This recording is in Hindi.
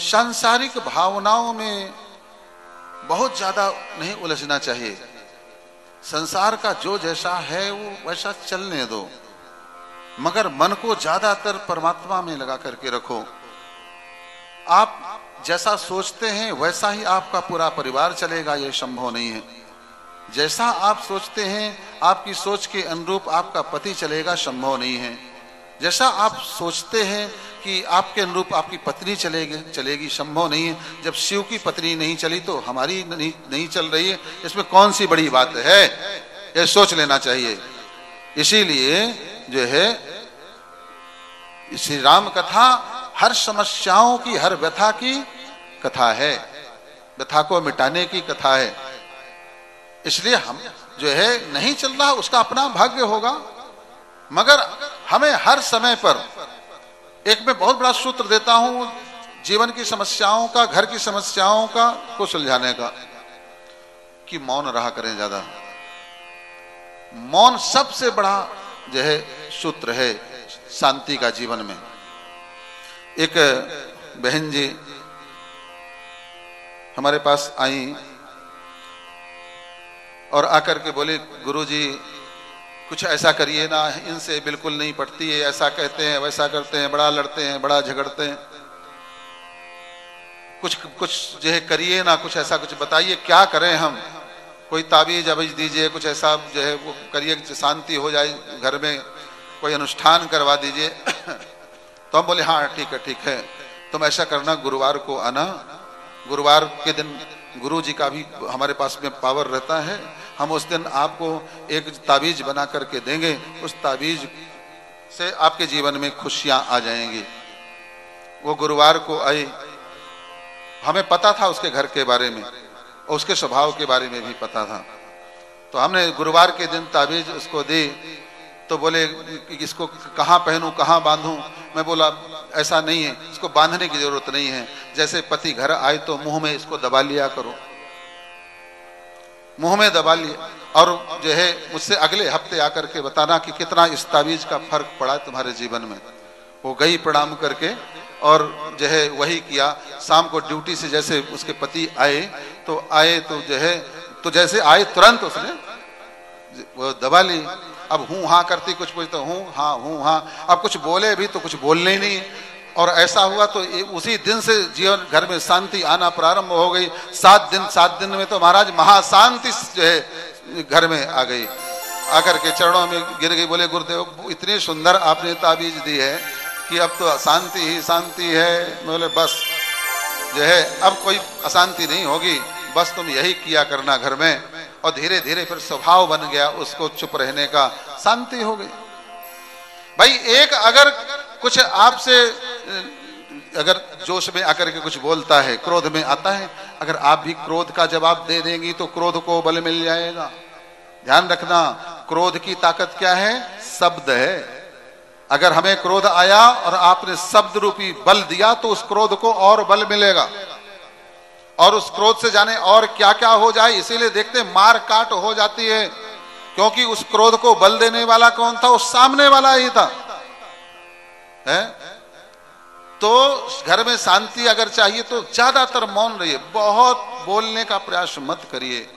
सांसारिक भावनाओं में बहुत ज्यादा नहीं उलझना चाहिए। संसार का जो जैसा है वो वैसा चलने दो, मगर मन को ज्यादातर परमात्मा में लगा करके रखो। आप जैसा सोचते हैं वैसा ही आपका पूरा परिवार चलेगा, यह संभव नहीं है। जैसा आप सोचते हैं आपकी सोच के अनुरूप आपका पति चलेगा, संभव नहीं है। जैसा आप सोचते हैं कि आपके अनुरूप आपकी पत्नी चलेगी, संभव नहीं है। जब शिव की पत्नी नहीं चली तो हमारी नहीं चल रही है, इसमें कौन सी बड़ी बात है? यह सोच लेना चाहिए। इसीलिए जो है श्री राम कथा हर समस्याओं की, हर व्यथा की कथा है, व्यथा को मिटाने की कथा है। इसलिए हम जो है नहीं चल रहा उसका अपना भाग्य होगा, मगर हमें हर समय पर एक मैं बहुत बड़ा सूत्र देता हूं जीवन की समस्याओं का, घर की समस्याओं का को सुलझाने का, कि मौन रहा करें। ज्यादा मौन सबसे बड़ा जो है सूत्र है शांति का जीवन में। एक बहन जी हमारे पास आई और आकर के बोले, गुरुजी कुछ ऐसा करिए ना, इनसे बिल्कुल नहीं पटती है, ऐसा कहते हैं वैसा करते हैं, बड़ा लड़ते हैं बड़ा झगड़ते हैं, कुछ जो है करिए ना, कुछ ऐसा कुछ बताइए क्या करें हम, कोई ताबीज अबीज दीजिए, कुछ ऐसा जो है वो करिए शांति हो जाए घर में, कोई अनुष्ठान करवा दीजिए। तो हम बोले हाँ ठीक है, तुम ऐसा करना गुरुवार को आना, गुरुवार के दिन गुरु जी का भी हमारे पास में पावर रहता है, हम उस दिन आपको एक ताबीज बना करके देंगे, उस ताबीज से आपके जीवन में खुशियां आ जाएंगी। वो गुरुवार को आई, हमें पता था उसके घर के बारे में और उसके स्वभाव के बारे में भी पता था, तो हमने गुरुवार के दिन ताबीज उसको दी। तो बोले इसको कहाँ पहनूं कहाँ बांधूं, मैं बोला ऐसा नहीं है, इसको बांधने की जरूरत नहीं है, जैसे पति घर आए तो मुंह में इसको दबा लिया करो, मुंह में दबा लिया, और जो है मुझसे अगले हफ्ते आकर के बताना कि कितना इस ताबीज का फर्क पड़ा तुम्हारे जीवन में। वो गई प्रणाम करके और जो है वही किया। शाम को ड्यूटी से जैसे उसके पति आए तो जो है तो जैसे आए तुरंत उसने वो दबा ली। अब हूँ हाँ करती कुछ कुछ तो हूँ हाँ, अब कुछ बोले भी तो कुछ बोलने ही नहीं। और ऐसा हुआ तो उसी दिन से जीवन घर में शांति आना प्रारंभ हो गई। 7 दिन में तो महाराज महाशांति जो है घर में आ गई, आकर के चरणों में गिर गई। बोले गुरुदेव इतनी सुंदर आपने ताबीज दी है कि अब तो शांति ही शांति है। बोले बस जो है अब कोई अशांति नहीं होगी, बस तुम यही किया करना घर में। और धीरे धीरे फिर स्वभाव बन गया उसको चुप रहने का, शांति हो गई। भाई एक अगर कुछ आपसे अगर जोश में आकर के कुछ बोलता है, क्रोध में आता है, अगर आप भी क्रोध का जवाब दे देंगी तो क्रोध को बल मिल जाएगा। ध्यान रखना, क्रोध की ताकत क्या है? शब्द है। अगर हमें क्रोध आया और आपने शब्द रूपी बल दिया तो उस क्रोध को और बल मिलेगा, और उस क्रोध से जाने और क्या क्या हो जाए। इसीलिए देखते हैं मार काट हो जाती है, क्योंकि उस क्रोध को बल देने वाला कौन था? उस सामने वाला ही था। है तो घर में शांति अगर चाहिए तो ज्यादातर मौन रहिए, बहुत बोलने का प्रयास मत करिए।